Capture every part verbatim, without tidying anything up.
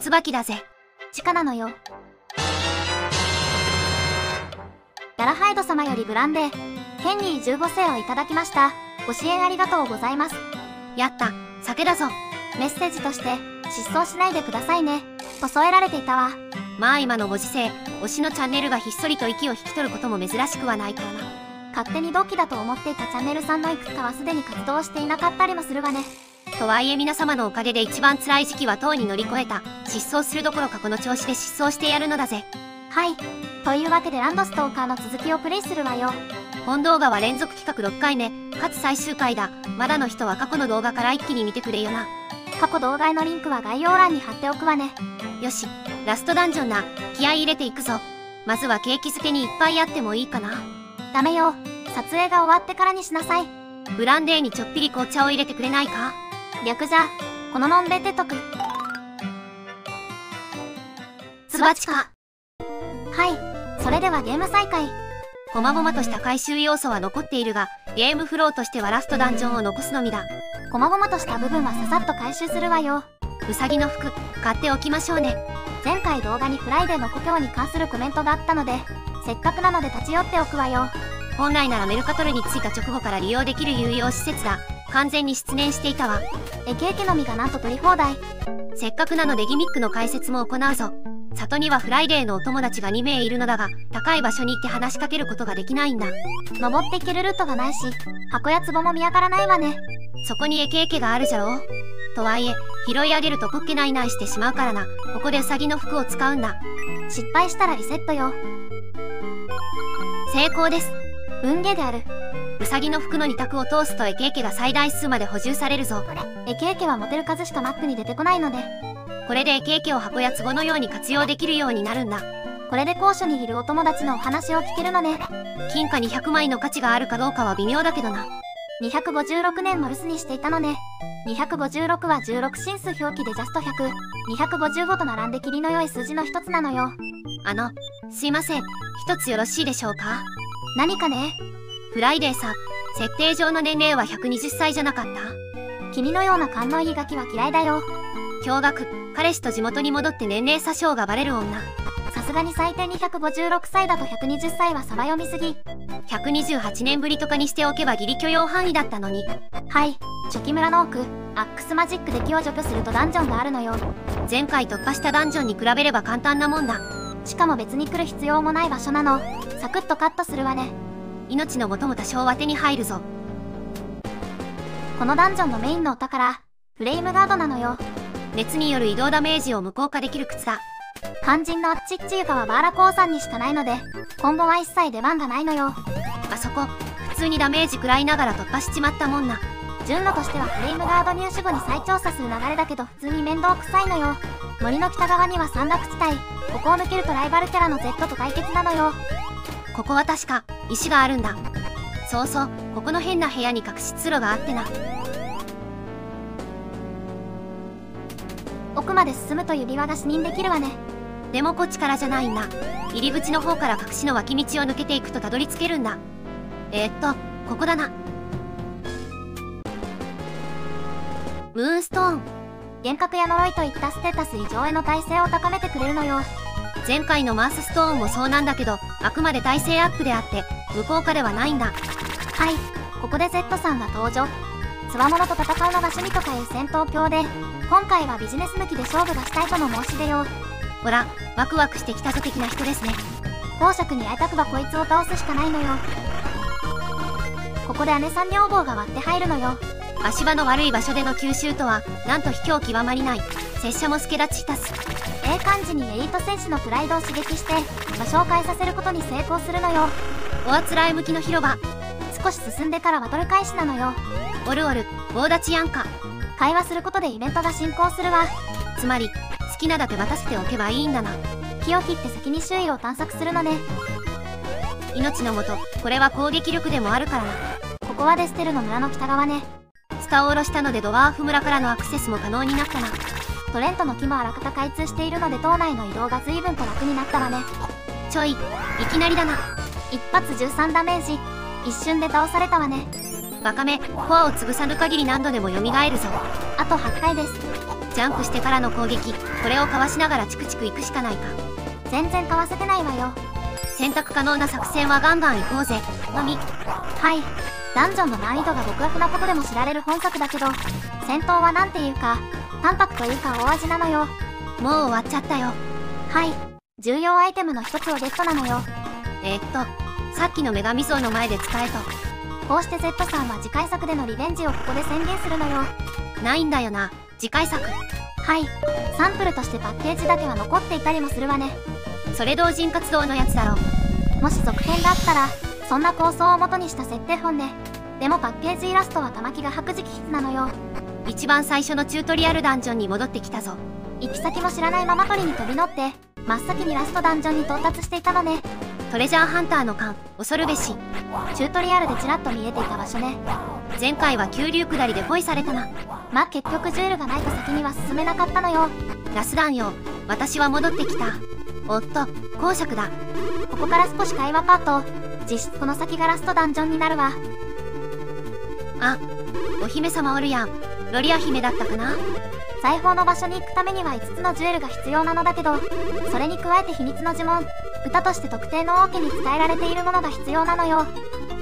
椿だぜ。力なのよ。ララハイド様よりブランデー、ヘンリーじゅうごせいをいただきました。ご支援ありがとうございます。やった、酒だぞ。メッセージとして、失踪しないでくださいね。と添えられていたわ。まあ今のご時世、推しのチャンネルがひっそりと息を引き取ることも珍しくはないからな。勝手に同期だと思っていたチャンネルさんのいくつかはすでに活動していなかったりもするがね。とはいえ皆様のおかげで一番辛い時期はとうに乗り越えた。失踪するどころかこの調子で失踪してやるのだぜ。はい。というわけでランドストーカーの続きをプレイするわよ。本動画は連続企画ろっかいめ、かつ最終回だ。まだの人は過去の動画から一気に見てくれよな。過去動画へのリンクは概要欄に貼っておくわね。よし、ラストダンジョンな、気合い入れていくぞ。まずは景気づけにいっぱいあってもいいかな。ダメよ、撮影が終わってからにしなさい。ブランデーにちょっぴり紅茶を入れてくれないか。略じゃ、この飲んでてとく。つばちか。はい、それではゲーム再開。こまごまとした回収要素は残っているが、ゲームフローとしてはラストダンジョンを残すのみだ。こまごまとした部分はささっと回収するわよ。うさぎの服、買っておきましょうね。前回動画にフライデーの故郷に関するコメントがあったので、せっかくなので立ち寄っておくわよ。本来ならメルカトルに着いた直後から利用できる有用施設だ。完全に失念していたわ。え、ケーキの実がなんと取り放題。せっかくなのでギミックの解説も行うぞ。里にはフライデーのお友達がにめいいるのだが、高い場所に行って話しかけることができないんだ。登っていけるルートがないし、箱や壺も見当たらないわね。そこにエケエケがあるじゃろう。とはいえ、拾い上げるとこっけないないしてしまうからな。ここでウサギの服を使うんだ。失敗したらリセットよ。成功です。運ゲーである。ウサギの服のにたくを通すとエケエケが最大数まで補充されるぞ。エケエケは持てる数しかマップに出てこないので。これでエケエケを箱や壺のように活用できるようになるんだ。これで高所にいるお友達のお話を聞けるのね。金貨にひゃくまいの価値があるかどうかは微妙だけどな。にひゃくごじゅうろくねんも留守にしていたのね。にひゃくごじゅうろくはじゅうろくしんすう表記でジャストひゃく、にひゃくごじゅうごと並んで霧の良い数字の一つなのよ。あの、すいません、一つよろしいでしょうか。何かね。フライデーさん、設定上の年齢はひゃくにじゅっさいじゃなかった？君のような勘のいいガキは嫌いだよ。驚愕、彼氏と地元に戻って年齢詐称がバレる女。さすがに最低にひゃくごじゅうろくさいだとひゃくにじゅっさいはサバ読みすぎ。ひゃくにじゅうはちねんぶりとかにしておけばギリ許容範囲だったのに。はい、チョキ村の奥、アックスマジックで木を除去するとダンジョンがあるのよ。前回突破したダンジョンに比べれば簡単なもんだ。しかも別に来る必要もない場所なの。サクッとカットするわね。命のもとも多少は手に入るぞ。このダンジョンのメインのお宝、フレームガードなのよ。熱による移動ダメージを無効化できる靴だ。肝心のあっちっち床はバーラ鉱山にしかないので、今後は一切出番がないのよ。あそこ、普通にダメージ食らいながら突破しちまったもんな。順路としてはフレームガード入手後に再調査する流れだけど普通に面倒くさいのよ。森の北側には山岳地帯、ここを抜けるとライバルキャラの ゼット と対決なのよ。ここは確か、石があるんだ。そうそう、ここの変な部屋に隠し通路があってな。奥まで進むと指輪が視認できるわね。でもこっちからじゃないんだ。入り口の方から隠しの脇道を抜けていくとたどり着けるんだ。えー、っと、ここだな。ムーンストーン。幻覚や呪いといったステータス以上への耐性を高めてくれるのよ。前回のマースストーンもそうなんだけど、あくまで耐性アップであって、無効化ではないんだ。はい、ここで ゼット さんが登場。つわものと戦うのが趣味とかいう戦闘狂で、今回はビジネス抜きで勝負がしたいとの申し出よ。ほら、ワクワクしてきたぞ的な人ですね。公爵に会いたくばこいつを倒すしかないのよ。ここで姉さん女房が割って入るのよ。足場の悪い場所での吸収とは、なんと卑怯極まりない。拙者も助立ちいたす。ええ感じにエリート戦士のプライドを刺激して、場所を変えさせることに成功するのよ。おあつらえ向きの広場。少し進んでからバトル開始なのよ。おるおる、棒立ちやんか。会話することでイベントが進行するわ。つまり、好きなだけ待たせておけばいいんだな。気を切って先に周囲を探索するのね。命のもと、これは攻撃力でもあるからな。ここはデステルの村の北側ね。塚を下ろしたのでドワーフ村からのアクセスも可能になったな。トレントの木もあらかた開通しているので島内の移動が随分と楽になったわね。ちょい、いきなりだな。一発じゅうさんダメージ、一瞬で倒されたわね。ワカメ、コアを潰さぬ限り何度でも蘇るぞ。あとはちかいです。ジャンプしてからの攻撃、これをかわしながらチクチクいくしかないか。全然かわせてないわよ。選択可能な作戦はガンガン行こうぜのみ。はい、ダンジョンの難易度が極悪なことでも知られる本作だけど、戦闘はなんていうか淡白というか大味なのよ。もう終わっちゃったよ。はい、重要アイテムの一つをゲットなのよ。えっとさっきの女神像の前で使えと。こうして Z さんは次回作でのリベンジをここで宣言するのよ。ないんだよな、次回作。はい、サンプルとしてパッケージだけは残っていたりもするわね。それ同人活動のやつだろ。もし続編だったら、そんな構想を元にした設定本ね。でもパッケージイラストは玉木が白直筆なのよ。一番最初のチュートリアルダンジョンに戻ってきたぞ。行き先も知らないまま鳥に飛び乗って、真っ先にラストダンジョンに到達していたのね。トレジャーハンターの艦、恐るべし。チュートリアルでちらっと見えていた場所ね。前回は急流下りでポイされたな。まあ結局ジュールがないと先には進めなかったのよ。ラスダンよ、私は戻ってきた。おっと、公爵だ。ここから少し会話パート。実質この先がラストダンジョンになるわ。あ、お姫様おるやん。ロリア姫だったかな。財宝の場所に行くためにはいつつのジュエルが必要なのだけど、それに加えて秘密の呪文、歌として特定の王家に伝えられているものが必要なのよ。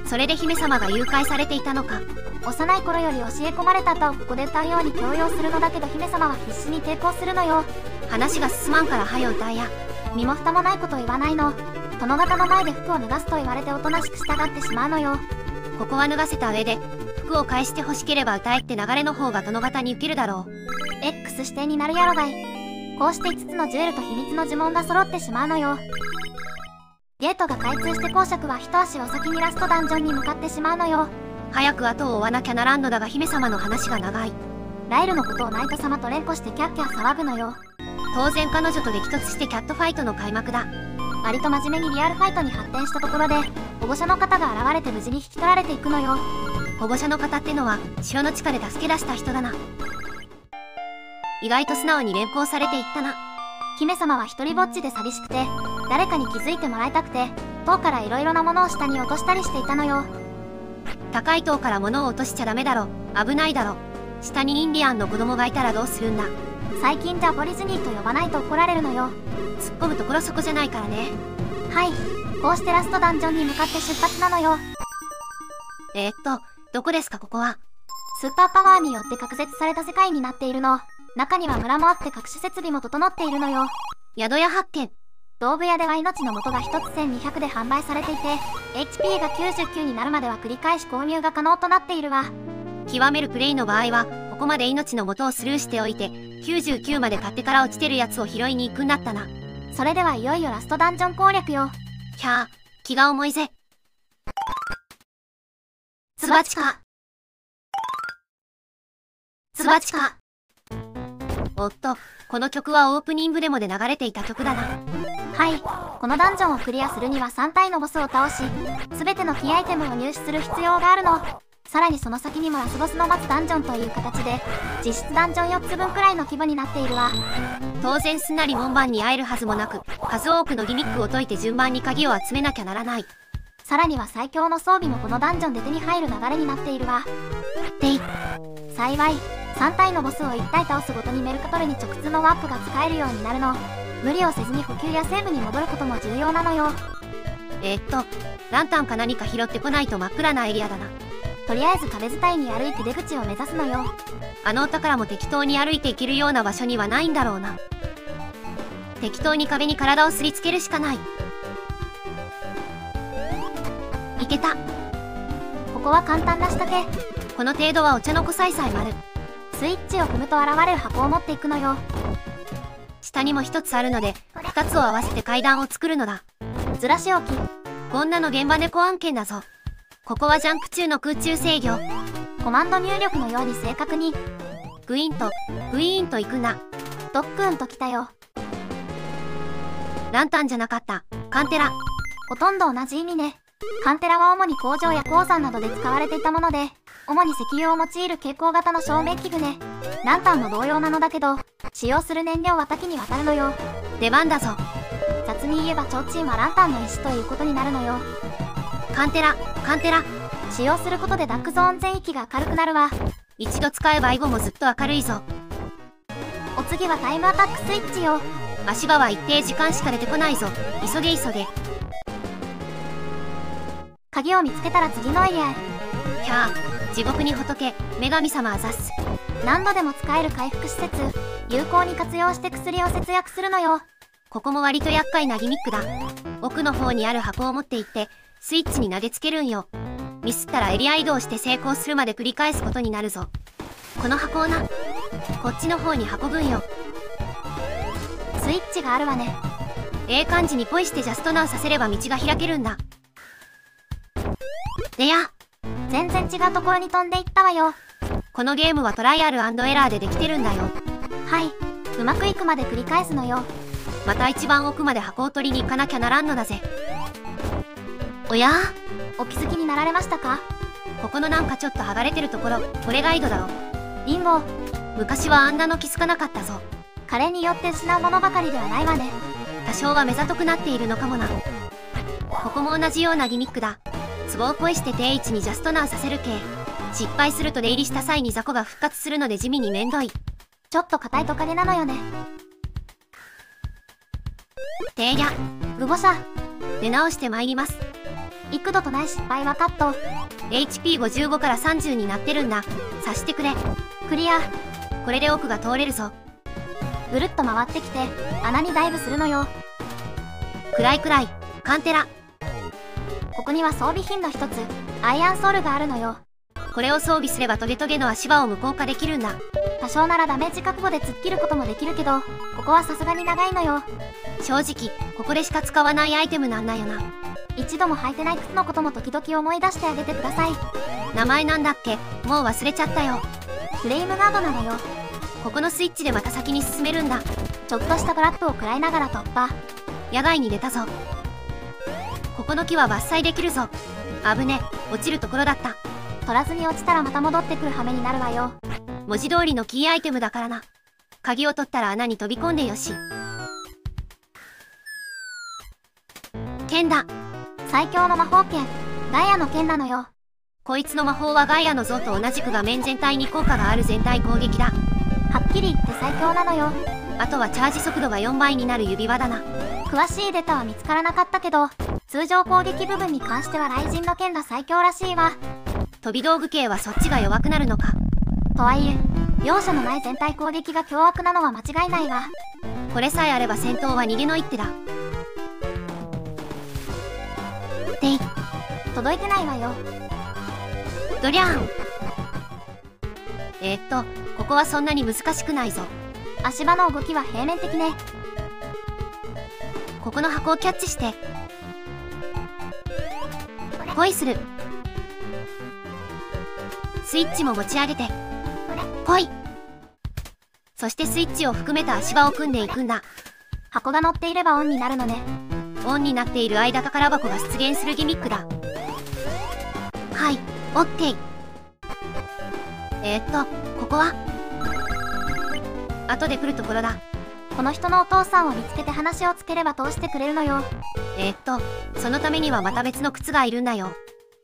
それで姫様が誘拐されていたのか。幼い頃より教え込まれたとここで歌うように強要するのだけど、姫様は必死に抵抗するのよ。話が進まんからはよ歌いや。身も蓋もないこと言わないの。殿方の前で服を脱がすと言われておとなしく従ってしまうのよ。ここは脱がせた上で服を返して欲しければ歌えって流れの方が殿方に受けるだろう。X 視点になるやろがい。こうしていつつのジュエルと秘密の呪文が揃ってしまうのよ。ゲートが開通して公爵は一足お先にラストダンジョンに向かってしまうのよ。早く後を追わなきゃならんのだが姫様の話が長い。ライルのことをナイト様と連呼してキャッキャ騒ぐのよ。当然彼女と激突してキャットファイトの開幕だ。割と真面目にリアルファイトに発展したところで、保護者の方が現れて無事に引き取られていくのよ。保護者の方ってのは潮の地下で助け出した人だな。意外と素直に連行されていったな。姫様は一人ぼっちで寂しくて、誰かに気づいてもらいたくて塔からいろいろなものを下に落としたりしていたのよ。高い塔から物を落としちゃダメだろ、危ないだろ。下にインディアンの子供がいたらどうするんだ。最近じゃポリジニーと呼ばないと怒られるのよ。突っ込むところそこじゃないからね。はい、こうしてラストダンジョンに向かって出発なのよ。えーっとどこですか。ここはスーパーパワーによって隔絶された世界になっているの。中には村もあって各種設備も整っているのよ。宿屋発見。道具屋では命の素がひとつせんにひゃくで販売されていて、 エイチピー がきゅうじゅうきゅうになるまでは繰り返し購入が可能となっているわ。極めるプレイの場合はここまで命の素をスルーしておいて、きゅうじゅうきゅうまで買ってから落ちてるやつを拾いに行くんだったな。それではいよいよラストダンジョン攻略よ。ひゃあ、気が重いぜ。つばちかつばちか。おっと、この曲はオープニングでもで流れていた曲だな。はい、このダンジョンをクリアするにはさん体のボスを倒し、全てのキーアイテムを入手する必要があるの。さらにその先にもラスボスの待つダンジョンという形で、実質ダンジョンよっつぶんくらいの規模になっているわ。当然すなり門番に会えるはずもなく、数多くのギミックを解いて順番に鍵を集めなきゃならない。さらには最強の装備もこのダンジョンで手に入る流れになっているわ。でい、幸いさん体のボスをいち体倒すごとにメルカトルに直通のワープが使えるようになるの。無理をせずに補給やセーブに戻ることも重要なのよ。えーっとランタンか何か拾ってこないと真っ暗なエリアだな。とりあえず壁伝いに歩いて出口を目指すのよ。あのお宝も適当に歩いていけるような場所にはないんだろうな。適当に壁に体をすりつけるしかない。いけた。ここは簡単な仕掛け。この程度はお茶の子さいさい丸。スイッチを踏むと現れる箱を持っていくのよ。下にもひとつあるのでふたつを合わせて階段を作るのだ。ずらし置き。こんなの現場猫案件だぞ。ここはジャンク中の空中制御。コマンド入力のように正確に。グイーンとグイーンと行くんだ。ドックンと来たよ。ランタンじゃなかった、カンテラ。ほとんど同じ意味ね。カンテラは主に工場や鉱山などで使われていたもので、主に石油を用いる蛍光型の照明器具ね。ランタンも同様なのだけど、使用する燃料は多岐にわたるのよ。出番だぞ。雑に言えば提灯はランタンの石ということになるのよ。カンテラ、カンテラ、使用することでダックゾーン全域が明るくなるわ。一度使えば以後もずっと明るいぞ。お次はタイムアタックスイッチよ。足場は一定時間しか出てこないぞ。急げ急げ。鍵を見つけたら次のエリアへ。ひゃあ、地獄に仏、女神様あざす。何度でも使える回復施設、有効に活用して薬を節約するのよ。ここも割と厄介なギミックだ。奥の方にある箱を持って行って、スイッチに投げつけるんよ。ミスったらエリア移動して成功するまで繰り返すことになるぞ。この箱をな、こっちの方に運ぶんよ。スイッチがあるわね。ええ感じにポイしてジャストナウさせれば道が開けるんだ。でや、全然違うところに飛んでいったわよ。このゲームはトライアル&エラーでできてるんだよ。はい、うまくいくまで繰り返すのよ。また一番奥まで箱を取りに行かなきゃならんのだぜ。おや？お気づきになられましたか？ここのなんかちょっと剥がれてるところ、これが井戸だろ。リンゴ、昔はあんなの気づかなかったぞ。加齢によって失うものばかりではないわね。多少は目ざとくなっているのかもな。ここも同じようなギミックだ。壺をポイして定位置にジャストナーさせる系。失敗すると出入りした際に雑魚が復活するので地味にめんどい。ちょっと硬いトカゲなのよね。ていや、グボシャ。出直してまいります。幾度とない失敗はカット。エイチピーごじゅうご からさんじゅうになってるんだ。察してくれ。クリア。これで奥が通れるぞ。ぐるっと回ってきて、穴にダイブするのよ。暗い暗い、カンテラ。ここには装備品の一つ、アイアンソールがあるのよ。これを装備すればトゲトゲの足場を無効化できるんだ。多少ならダメージ覚悟で突っ切ることもできるけど、ここはさすがに長いのよ。正直、ここでしか使わないアイテムなんだよな。一度も履いてない靴のことも時々思い出してあげてください。名前なんだっけ？もう忘れちゃったよ。フレイムガードなのよ。ここのスイッチでまた先に進めるんだ。ちょっとしたトラップを食らいながら突破。野外に出たぞ。ここの木は伐採できるぞ。危ね、落ちるところだった。取らずに落ちたらまた戻ってくる羽目になるわよ。文字通りのキーアイテムだからな。鍵を取ったら穴に飛び込んでよし。剣だ。最強の魔法剣、ガイアの剣なのよ。こいつの魔法はガイアの像と同じく画面全体に効果がある全体攻撃だ。はっきり言って最強なのよ。あとはチャージ速度がよんばいになる指輪だな。詳しいデータは見つからなかったけど、通常攻撃部分に関しては雷神の剣が最強らしいわ。飛び道具系はそっちが弱くなるのか。とはいえ、容赦のない全体攻撃が凶悪なのは間違いないわ。これさえあれば戦闘は逃げの一手だ。でい、届いてないわよ。どりゃーん。えー、っと、ここはそんなに難しくないぞ。足場の動きは平面的ね。ここの箱をキャッチして、ポイする。スイッチも持ち上げて、ポイ。そしてスイッチを含めた足場を組んでいくんだ。箱が乗っていればオンになるのね。オンになっている間宝箱が出現するギミックだ。はい、オッケー。えー、っと、ここは後で来るところだ。この人のお父さんを見つけて話をつければ通してくれるのよ。えー、っと、そのためにはまた別の靴がいるんだよ。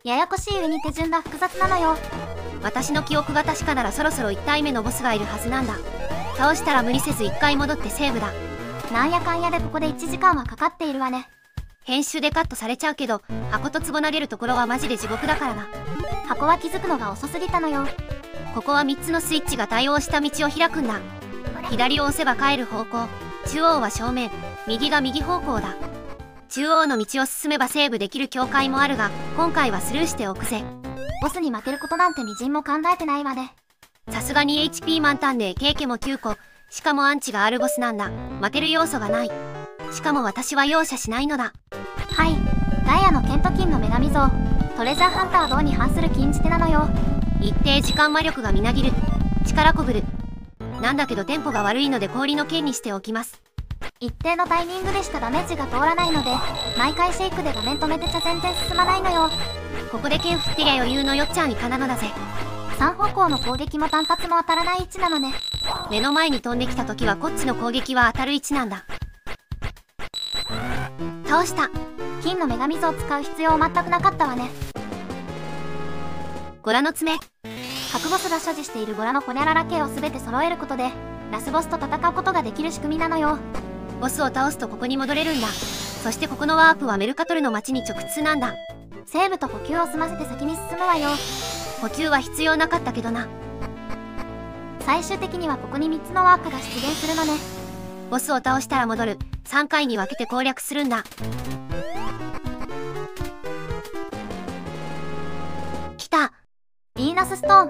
ややこしい上に手順が複雑なのよ。私の記憶が確かならそろそろいち体目のボスがいるはずなんだ。倒したら無理せずいっかい戻ってセーブだ。なんやかんやでここでいちじかんはかかっているわね。編集でカットされちゃうけど、箱と壺投げるところはマジで地獄だからな。箱は気づくのが遅すぎたのよ。ここはみっつのスイッチが対応した道を開くんだ。左を押せば帰る方向、中央は正面、右が右方向だ。中央の道を進めばセーブできる境界もあるが、今回はスルーしておくぜ。ボスに負けることなんて微塵も考えてないわね。さすがに エイチピー 満タンで経験もきゅうこ、しかもアンチがあるボスなんだ。負ける要素がない。しかも私は容赦しないのだ。はい、ガイアの剣と金の女神像、トレジャーハンター道に反する禁じ手なのよ。一定時間魔力がみなぎる。力こぶる。なんだけどテンポが悪いので氷の剣にしておきます。一定のタイミングでしかダメージが通らないので、毎回シェイクで画面止めてちゃ全然進まないのよ。ここで剣振ってりゃ余裕のよっちゃんいかなのだぜ。さん方向の攻撃も単発も当たらない位置なのね。目の前に飛んできた時はこっちの攻撃は当たる位置なんだ。倒した。金の女神像を使う必要全くなかったわね。ゴラの爪。各ボスが所持しているゴラのホニャララ系を全て揃えることでラスボスと戦うことができる仕組みなのよ。ボスを倒すとここに戻れるんだ。そしてここのワープはメルカトルの町に直通なんだ。セーブと補給を済ませて先に進むわよ。補給は必要なかったけどな。最終的にはここにみっつのワープが出現するのね。ボスを倒したら戻る。さんかいに分けて攻略するんだ。来た。ヴィーナスストーン、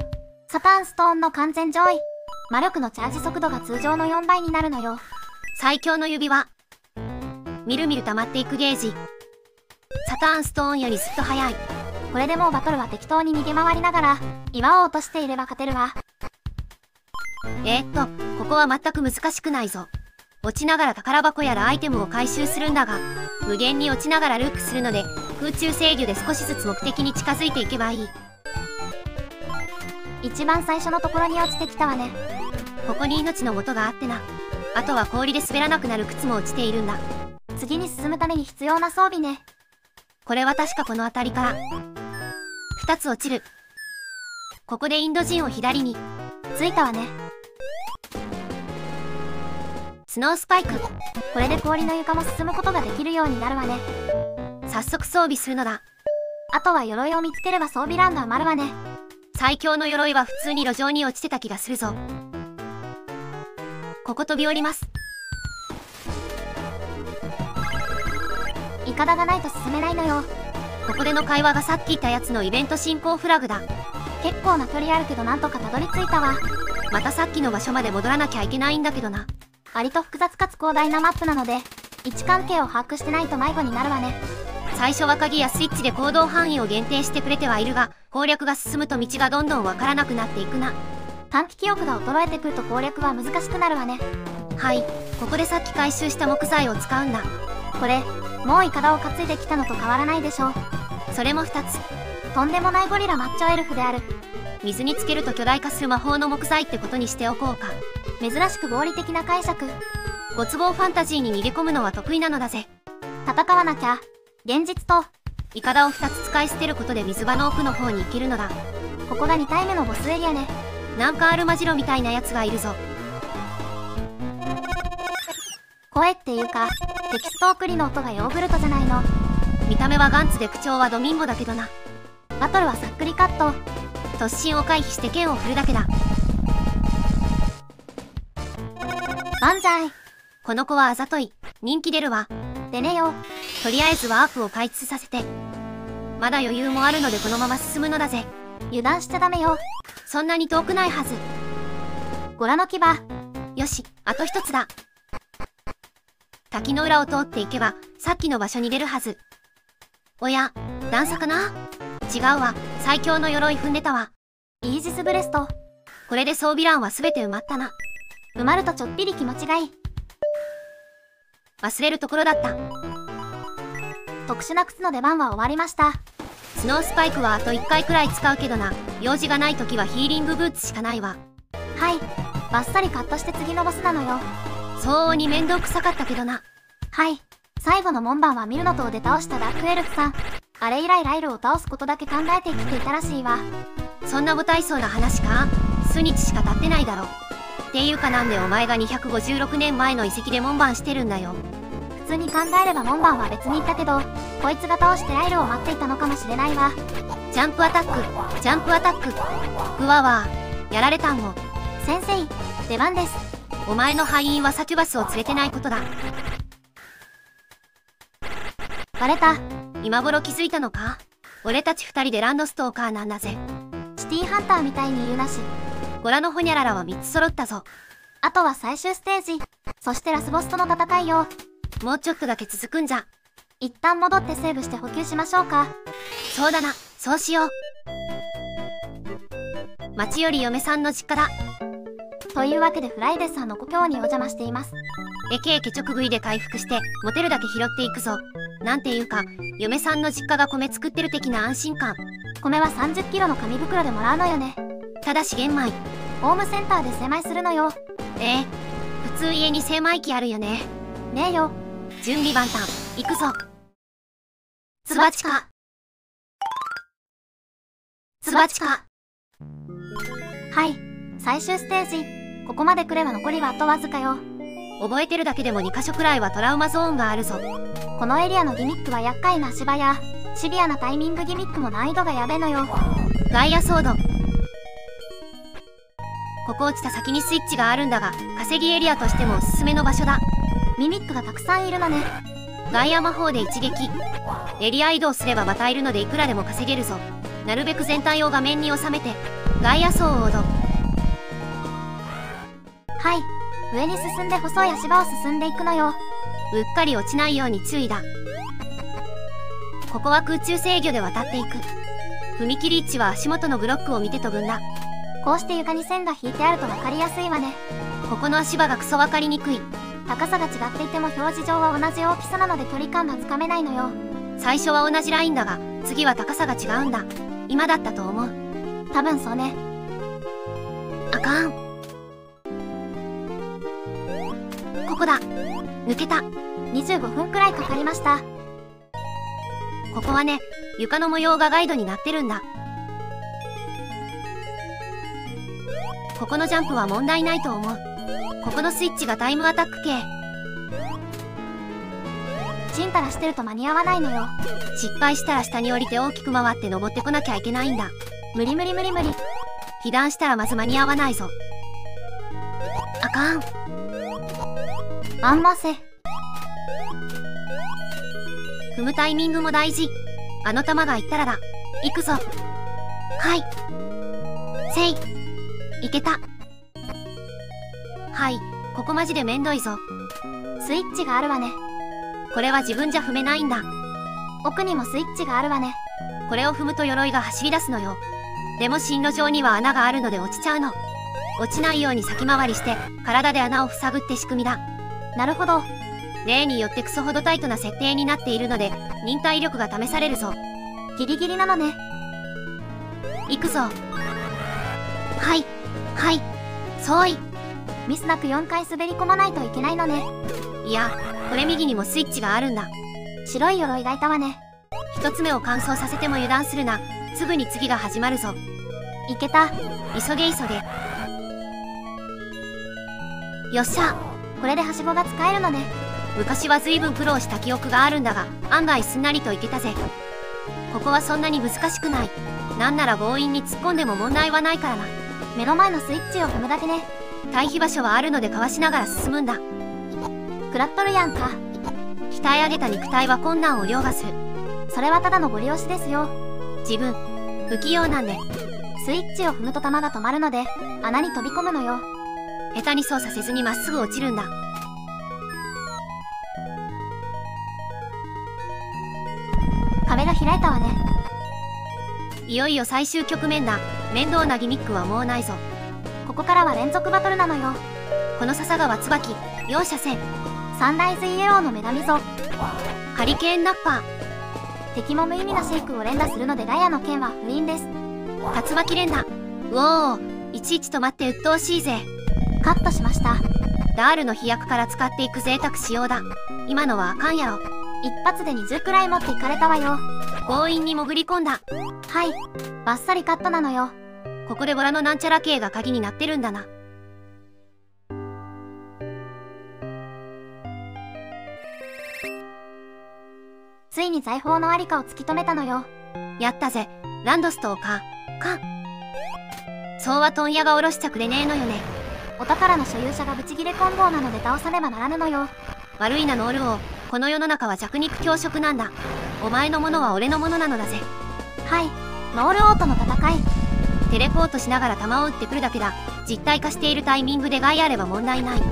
サターンストーンの完全上位。魔力のチャージ速度が通常のよんばいになるのよ。最強の指輪。みるみる溜まっていくゲージ。サターンストーンよりずっと速い。これでもうバトルは適当に逃げ回りながら岩を落としていれば勝てるわ。えーっとここは全く難しくないぞ。落ちながら宝箱やらアイテムを回収するんだが、無限に落ちながらループするので空中制御で少しずつ目的に近づいていけばいい。一番最初のところに落ちてきたわね。ここに命の元があってな。あとは氷で滑らなくなる靴も落ちているんだ。次に進むために必要な装備ね。これは確かこの辺りからふたつ落ちる。ここでインド人を左についたわね。スノースパイク。これで氷の床も進むことができるようになるわね。早速装備するのだ。あとは鎧を見つければ装備欄が埋まるわね。最強の鎧は普通に路上に落ちてた気がするぞ。ここ飛び降ります。イカダがないと進めないのよ。ここでの会話がさっき言ったやつのイベント進行フラグだ。結構な距離あるけどなんとかたどり着いたわ。またさっきの場所まで戻らなきゃいけないんだけどな。割と複雑かつ広大なマップなので位置関係を把握してないと迷子になるわね。最初は鍵やスイッチで行動範囲を限定してくれてはいるが、攻略が進むと道がどんどんわからなくなっていくな。短期記憶が衰えてくると攻略は難しくなるわね。はい、ここでさっき回収した木材を使うんだ。これもうイカダを担いできたのと変わらないでしょう。それもふたつ。とんでもないゴリラマッチョエルフである。水につけると巨大化する魔法の木材ってことにしておこうか。珍しく合理的な解釈。ご都合ファンタジーに逃げ込むのは得意なのだぜ。戦わなきゃ。現実とイカダをふたつ使い捨てることで水場の奥の方に行けるのだ。ここがにたいめのボスエリアね。なんかアルマジロみたいなやつがいるぞ。声っていうかテキスト送りの音がヨーグルトじゃないの。見た目はガンツで口調はドミンゴだけどな。バトルはさっくりカット。突進を回避して剣を振るだけだ。バンジャイ。この子はあざとい。人気出るわ。でねよ。とりあえずワープを開通させて。まだ余裕もあるのでこのまま進むのだぜ。油断しちゃダメよ。そんなに遠くないはず。ゴラの牙。よし、あと一つだ。滝の裏を通っていけばさっきの場所に出るはず。おや、段差かな。違うわ、最強の鎧踏んでたわ。イージスブレスト。これで装備欄は全て埋まったな。埋まるとちょっぴり気持ちがいい。忘れるところだった。特殊な靴の出番は終わりました。スノースパイクはあといっかいくらい使うけどな。用事がない時はヒーリングブーツしかないわ。はい、バッサリカットして次のボスなのよ。相応に面倒くさかったけどな。はい、最後の門番はミルノトを出倒したダークエルフさん。あれ以来ライルを倒すことだけ考えて生きていたらしいわ。そんなご大層な話か。数日しか経ってないだろ。っていうかなんでお前がにひゃくごじゅうろくねんまえの遺跡で門番してるんだよ。普通に考えれば門番は別にいたけど、こいつが倒してライルを待っていたのかもしれないわ。ジャンプアタック、ジャンプアタック。うわわ、やられたんを。先生、出番です。お前の敗因はサキュバスを連れてないことだ。バレた。今頃気づいたのか。俺たち二人でランドストーカーなんだぜ。シティハンターみたいに言うなし。ゴラのホニャララはみっつ揃ったぞ。あとは最終ステージ、そしてラスボスとの戦いよ。もうちょっとだけ続くんじゃ。一旦戻ってセーブして補給しましょうか。そうだな、そうしよう。町より嫁さんの実家だ。というわけでフライデさんの故郷にお邪魔しています。えけえけ直食いで回復してモテるだけ拾っていくぞ。なんていうか嫁さんの実家が米作ってる的な安心感。米はさんじゅっキロの紙袋でもらうのよね。ただし玄米ホームセンターで精米するのよ。ええ、普通家に精米機あるよね。ねえよ。準備万端、行くぞ。つばちか。つばちか。はい、最終ステージ。ここまで来れば残りはあとわずかよ。覚えてるだけでもにカ所くらいはトラウマゾーンがあるぞ。このエリアのギミックは厄介な足場や、シビアなタイミングギミックも難易度がやべのよ。ガイアソード。ここ落ちた先にスイッチがあるんだが、稼ぎエリアとしてもおすすめの場所だ。ミミックがたくさんいるのね。ガイア魔法で一撃。エリア移動すればまたいるのでいくらでも稼げるぞ。なるべく全体を画面に収めて。ガイアソード。はい、上に進んで細い足場を進んでいくのよ。うっかり落ちないように注意だ。ここは空中制御で渡っていく。踏切位置は足元のブロックを見て飛ぶんだ。こうして床に線が引いてあると分かりやすいわね。ここの足場がクソ分かりにくい。高さが違っていても表示上は同じ大きさなので距離感はつかめないのよ。最初は同じラインだが、次は高さが違うんだ。今だったと思う。多分そうね。あかん。ここだ。抜けた。にじゅうごふんくらいかかりました。ここはね、床の模様がガイドになってるんだ。ここのジャンプは問題ないと思う。ここのスイッチがタイムアタック系。ちんたらしてると間に合わないのよ。失敗したら下に降りて大きく回って登ってこなきゃいけないんだ。無理無理無理無理。被弾したらまず間に合わないぞ。あかん。あんませ。踏むタイミングも大事。あの球がいったらだ。行くぞ。はい。せい。いけた。はい、ここマジでめんどいぞ。スイッチがあるわね。これは自分じゃ踏めないんだ。奥にもスイッチがあるわね。これを踏むと鎧が走り出すのよ。でも進路上には穴があるので落ちちゃうの。落ちないように先回りして、体で穴を塞ぐって仕組みだ。なるほど。例によってクソほどタイトな設定になっているので、忍耐力が試されるぞ。ギリギリなのね。行くぞ。はい。はい、そうい。ミスなくよんかい滑り込まないといけないのね。いや、これ右にもスイッチがあるんだ。白い鎧がいたわね。一つ目を乾燥させても油断するな。すぐに次が始まるぞ。いけた。急げ急げ。よっしゃ。これではしごが使えるのね。昔は随分苦労した記憶があるんだが、案外すんなりといけたぜ。ここはそんなに難しくない。なんなら強引に突っ込んでも問題はないからな。目の前のスイッチを踏むだけね。退避場所はあるのでかわしながら進むんだ。食らっとるやんか。鍛え上げた肉体は困難を凌駕する。それはただのご利用しですよ。自分不器用なんで。スイッチを踏むと弾が止まるので穴に飛び込むのよ。下手に操作せずにまっすぐ落ちるんだ。壁が開いたわね。いよいよ最終局面だ。面倒なギミックはもうないぞ。ここからは連続バトルなのよ。この笹川椿、容赦せん。サンライズイエローの女神像。ハリケーンラッパー。敵も無意味なシェイクを連打するのでガイアの剣は不倫です。竜巻連打。うおー、いちいち止まって鬱陶しいぜ。カットしました。ダールの飛躍から使っていく贅沢仕様だ。今のはあかんやろ。一発でにじゅうくらい持っていかれたわよ。強引に潜り込んだ。はい、バッサリカットなのよ。ここでボラのなんちゃら系が鍵になってるんだな。ついに財宝のありかを突き止めたのよ。やったぜ、ランドストーカー。かん。そうは問屋がおろしちゃくれねえのよね。お宝の所有者がブチギレコンボなので倒さねばならぬのよ。悪いなノール王、この世の中は弱肉強食なんだ。お前のものは俺のものなのだぜ。はい、ノール王との戦い。テレポートしながら弾を撃ってくるだけだ。実体化しているタイミングで害あれば問題ない。こ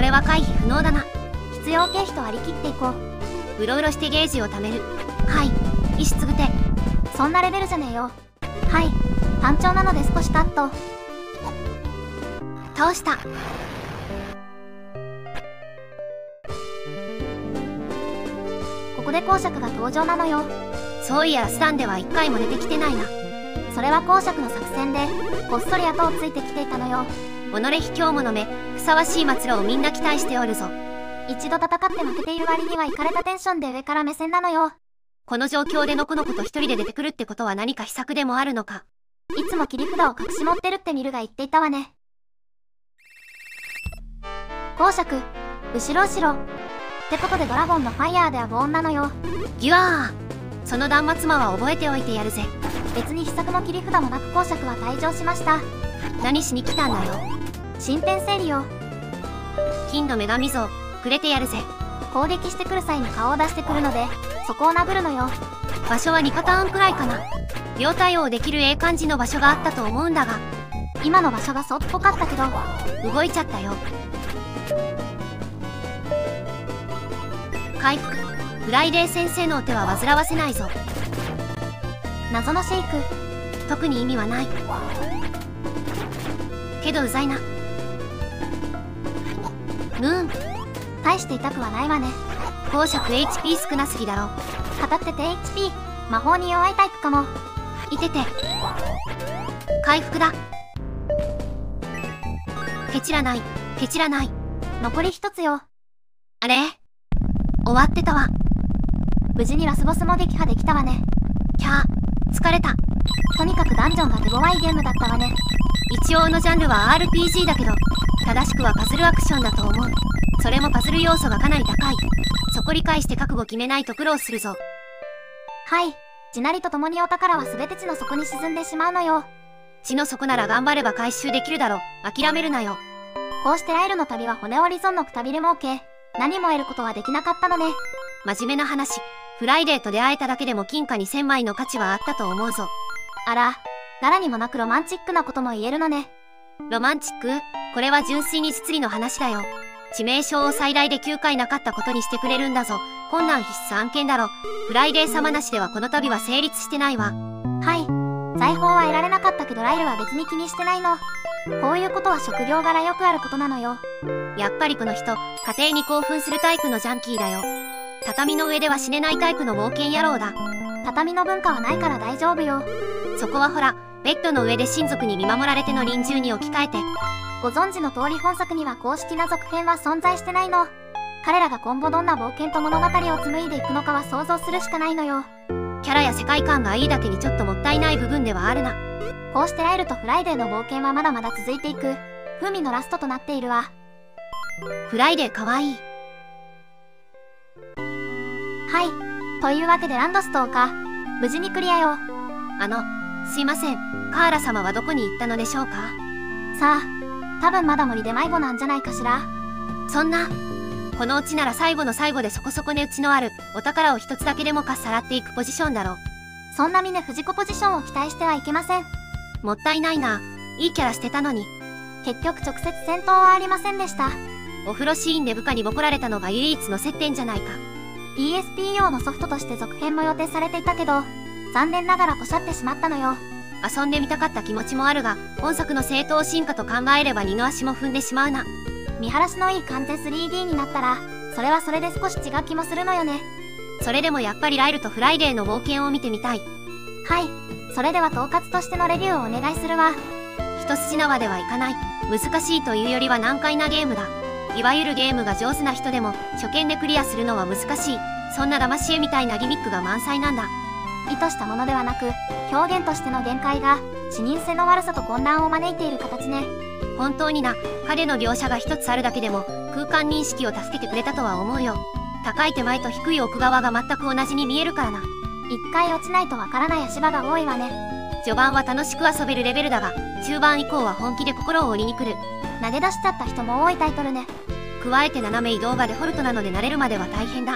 れは回避不能だな。必要経費と割り切っていこう。うろうろしてゲージを貯める。はい、意思つぐて。そんなレベルじゃねえよ。はい、単調なので少しカット。倒した。ここで公爵が登場なのよ。そういやスタンではいっかいも出てきてないな。それは公爵の作戦でこっそり後をついてきていたのよ。己卑怯者め、ふさわしい末路をみんな期待しておるぞ。一度戦って負けている割にはイカれたテンションで上から目線なのよ。この状況でのこのこと一人で出てくるってことは何か秘策でもあるのか。いつも切り札を隠し持ってるってミルが言っていたわね。公爵、後ろ後ろ。ってことでドラゴンのファイヤーでは凡なのよ。ギュアー、その断末魔は覚えておいてやるぜ。別に秘策も切り札もなく公爵は退場しました。何しに来たんだよ。身辺整理よ。金の女神像、くれてやるぜ。攻撃してくる際に顔を出してくるので、そこを殴るのよ。場所はにパターンくらいかな。両対応できるええ感じの場所があったと思うんだが、今の場所がそっぽかったけど動いちゃったよ。回復。フライデー先生のお手は煩わせないぞ。謎のシェイク、特に意味はないけどうざいな。ムーン、大して痛くはないわね。公爵 エイチピー 少なすぎだろ。語ってて エイチピー 魔法に弱いタイプかも。いてて。回復だ。ケチらない、ケチらない。残り一つよ。あれ終わってたわ。無事にラスボスも撃破できたわね。キャー、疲れた。とにかくダンジョンが手強いゲームだったわね。一応のジャンルは アールピージー だけど、正しくはパズルアクションだと思う。それもパズル要素がかなり高い。そこ理解して覚悟決めないと苦労するぞ。はい。地鳴りと共にお宝は全て地の底に沈んでしまうのよ。地の底なら頑張れば回収できるだろう。諦めるなよ。こうしてライルの旅は骨折り損のくたびれ儲け、何も得ることはできなかったのね。真面目な話、フライデーと出会えただけでも金貨にせんまいの価値はあったと思うぞ。あら、誰にもなくロマンチックなことも言えるのね。ロマンチック？これは純粋に実利の話だよ。致命傷を最大できゅうかいなかったことにしてくれるんだぞ。困難必須案件だろ。フライデー様なしではこの旅は成立してないわ。はい。財宝は得られなかったけどライルは別に気にしてないの。こういうことは職業柄よくあることなのよ。やっぱりこの人、家庭に興奮するタイプのジャンキーだよ。畳の上では死ねないタイプの冒険野郎だ。畳の文化はないから大丈夫よ。そこはほら、ベッドの上で親族に見守られての臨終に置き換えて。ご存知の通り本作には公式な続編は存在してないの。彼らが今後どんな冒険と物語を紡いでいくのかは想像するしかないのよ。キャラや世界観がいいだけにちょっともったいない部分ではあるな。こうしてライルとフライデーの冒険はまだまだ続いていく。風味のラストとなっているわ。フライデーかわいい。はい。というわけでランドストーカー無事にクリアよ。あの、すいません。カーラ様はどこに行ったのでしょうか。さあ。多分まだ森で迷子なんじゃないかしら。そんな、このうちなら最後の最後でそこそこ値打ちのあるお宝を一つだけでもかっさらっていくポジションだろ。そんな峰不二子ポジションを期待してはいけません。もったいないな。いいキャラしてたのに。結局直接戦闘はありませんでした。お風呂シーンで部下にボコられたのが唯一の接点じゃないか。 ピーエスピー 用のソフトとして続編も予定されていたけど、残念ながらポシャってしまったのよ。遊んでみたかった気持ちもあるが、本作の正当進化と考えれば二の足も踏んでしまうな。見晴らしのいい完全 スリーディー になったら、それはそれで少し違う気もするのよね。それでもやっぱりライルとフライデーの冒険を見てみたい。はい、それでは統括としてのレビューをお願いするわ。一筋縄ではいかない。難しいというよりは難解なゲームだ。いわゆるゲームが上手な人でも、初見でクリアするのは難しい。そんな騙し絵みたいなギミックが満載なんだ。意図したものではなく、表現としての限界が、視認性の悪さと混乱を招いている形ね。本当にな、彼の描写が一つあるだけでも、空間認識を助けてくれたとは思うよ。高い手前と低い奥側が全く同じに見えるからな。一回落ちないとわからない足場が多いわね。序盤は楽しく遊べるレベルだが、中盤以降は本気で心を折りに来る。投げ出しちゃった人も多いタイトルね。加えて斜め移動がデフォルトなので慣れるまでは大変だ。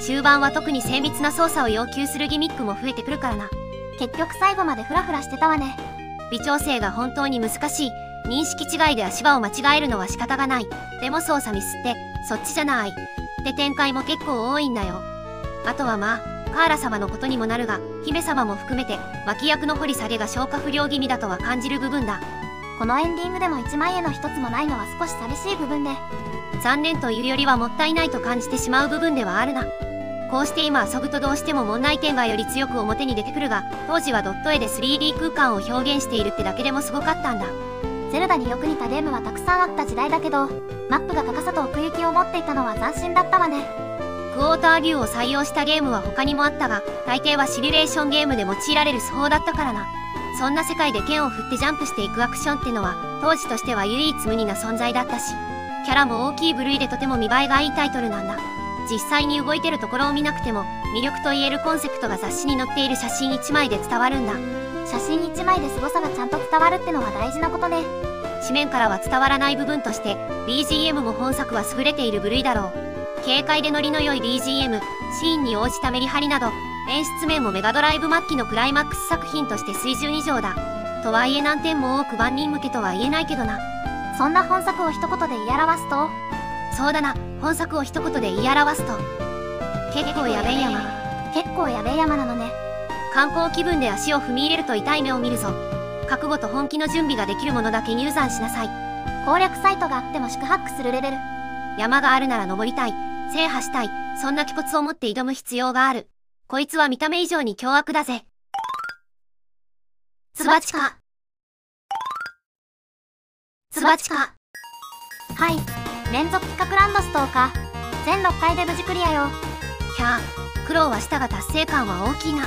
終盤は特に精密な操作を要求するギミックも増えてくるからな。結局最後までフラフラしてたわね。微調整が本当に難しい。認識違いで足場を間違えるのは仕方がない。でも操作ミスってそっちじゃないって展開も結構多いんだよ。あとはまあカーラ様のことにもなるが、姫様も含めて脇役の掘り下げが消化不良気味だとは感じる部分だ。このエンディングでもいちまんえんの一つもないのは少し寂しい部分で、残念というよりはもったいないと感じてしまう部分ではあるな。こうして今遊ぶとどうしても問題点がより強く表に出てくるが、当時はドット絵で スリーディー 空間を表現しているってだけでもすごかったんだ。ゼルダによく似たゲームはたくさんあった時代だけど、マップが高さと奥行きを持っていたのは斬新だったわね。クォータービューを採用したゲームは他にもあったが、大抵はシミュレーションゲームで用いられる手法だったからな。そんな世界で剣を振ってジャンプしていくアクションってのは、当時としては唯一無二な存在だったし、キャラも大きい部類でとても見栄えがいいタイトルなんだ。実際に動いてるところを見なくても、魅力と言えるコンセプトが雑誌に載っている写真いちまいで伝わるんだ。写真いちまいで凄さがちゃんと伝わるってのは大事なことね。紙面からは伝わらない部分として ビージーエム も本作は優れている部類だろう。軽快でノリの良い ビージーエム、 シーンに応じたメリハリなど、演出面もメガドライブ末期のクライマックス作品として水準以上だ。とはいえ難点も多く万人向けとは言えないけどな。そんな本作を一言で言い表すと、そうだな、本作を一言で言い表すと、結構やべえ山。結構やべえ山なのね。観光気分で足を踏み入れると痛い目を見るぞ。覚悟と本気の準備ができるものだけ入山しなさい。攻略サイトがあっても四苦八苦するレベル。山があるなら登りたい、制覇したい、そんな気骨を持って挑む必要がある。こいつは見た目以上に凶悪だぜ。つばちか。つばちか。はい、連続企画ランドストーカー。全ろっかいで無事クリアよ。ひゃー、苦労はしたが達成感は大きいな。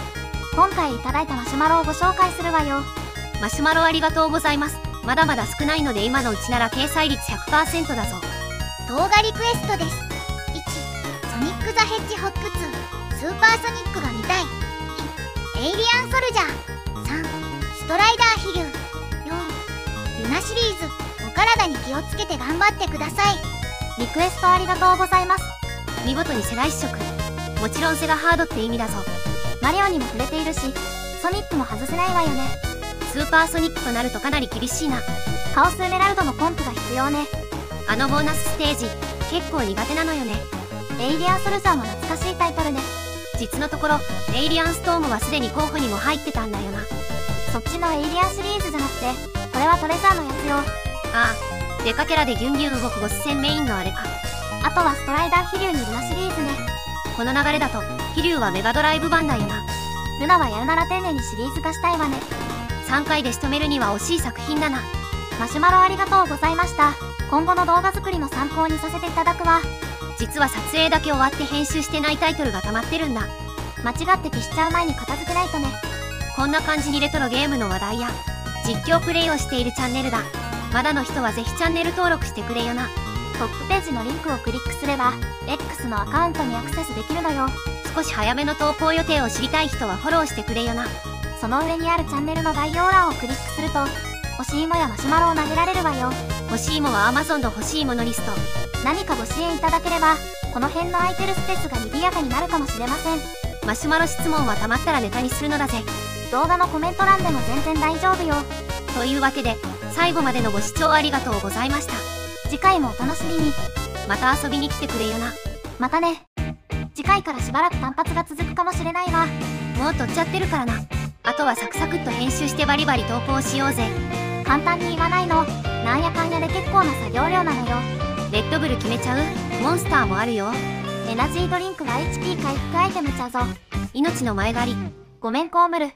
今回いただいたマシュマロをご紹介するわよ。マシュマロありがとうございます。まだまだ少ないので今のうちなら掲載率 ひゃくパーセント だぞ。動画リクエストです。いち、ソニック・ザ・ヘッジホックツー、スーパーソニックが見たい。に、エイリアン・ソルジャー。さん、ストライダー・飛竜。よん、ルナシリーズ、お体に気をつけて頑張ってください。リクエストありがとうございます。見事に世代試食。もちろんセガハードって意味だぞ。マリオにも触れているし、ソニックも外せないわよね。スーパーソニックとなるとかなり厳しいな。カオスエメラルドのコンプが必要ね。あのボーナスステージ結構苦手なのよね。エイリアンソルジャーも懐かしいタイトルね。実のところエイリアンストームはすでに候補にも入ってたんだよな。そっちのエイリアンシリーズじゃなくて、これはトレジャーのやつよ。ああ、デカキャラでギュンギュン動くボス戦メインのあれか。あとはストライダー飛竜にルナシリーズね。この流れだと飛竜はメガドライブ版だよな。ルナはやるなら丁寧にシリーズ化したいわね。さんかいで仕留めるには惜しい作品だな。マシュマロありがとうございました。今後の動画作りの参考にさせていただくわ。実は撮影だけ終わって編集してないタイトルが溜まってるんだ。間違って消しちゃう前に片付けないとね。こんな感じにレトロゲームの話題や実況プレイをしているチャンネルだ。まだの人はぜひチャンネル登録してくれよな。トップページのリンクをクリックすれば X のアカウントにアクセスできるのよ。少し早めの投稿予定を知りたい人はフォローしてくれよな。その上にあるチャンネルの概要欄をクリックすると、欲しい芋やマシュマロを投げられるわよ。欲しい芋は アマゾン の欲しいものリスト。何かご支援いただければ、この辺の空いてるスペースが賑やかになるかもしれません。マシュマロ質問はたまったらネタにするのだぜ。動画のコメント欄でも全然大丈夫よ。というわけで、最後までのご視聴ありがとうございました。次回もお楽しみに。また遊びに来てくれよな。またね。次回からしばらく単発が続くかもしれないわ。もう撮っちゃってるからな。あとはサクサクっと編集してバリバリ投稿しようぜ。簡単に言わないの。なんやかんやで結構な作業量なのよ。レッドブル決めちゃう。モンスターもあるよ。エナジードリンクは エイチピー 回復アイテムちゃうぞ。命の前借り。ごめんコウムル。